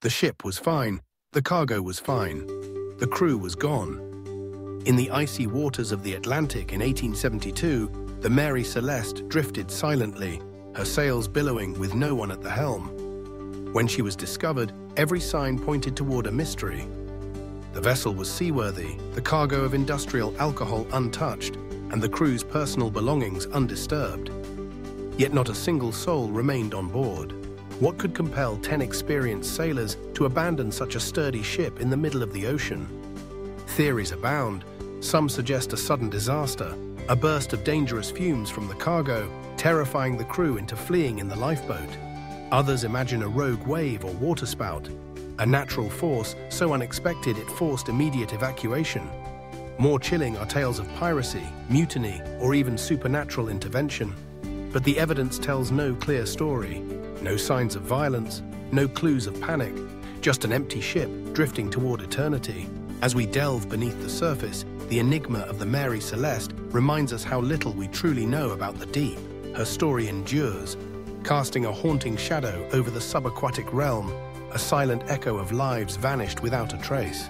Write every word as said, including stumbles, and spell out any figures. The ship was fine, the cargo was fine, the crew was gone. In the icy waters of the Atlantic in eighteen seventy-two, the Mary Celeste drifted silently, her sails billowing with no one at the helm. When she was discovered, every sign pointed toward a mystery. The vessel was seaworthy, the cargo of industrial alcohol untouched, and the crew's personal belongings undisturbed. Yet not a single soul remained on board. What could compel ten experienced sailors to abandon such a sturdy ship in the middle of the ocean? Theories abound. Some suggest a sudden disaster, a burst of dangerous fumes from the cargo, terrifying the crew into fleeing in the lifeboat. Others imagine a rogue wave or waterspout, a natural force so unexpected it forced immediate evacuation. More chilling are tales of piracy, mutiny, or even supernatural intervention. But the evidence tells no clear story, no signs of violence, no clues of panic, just an empty ship drifting toward eternity. As we delve beneath the surface, the enigma of the Mary Celeste reminds us how little we truly know about the deep. Her story endures, casting a haunting shadow over the subaquatic realm, a silent echo of lives vanished without a trace.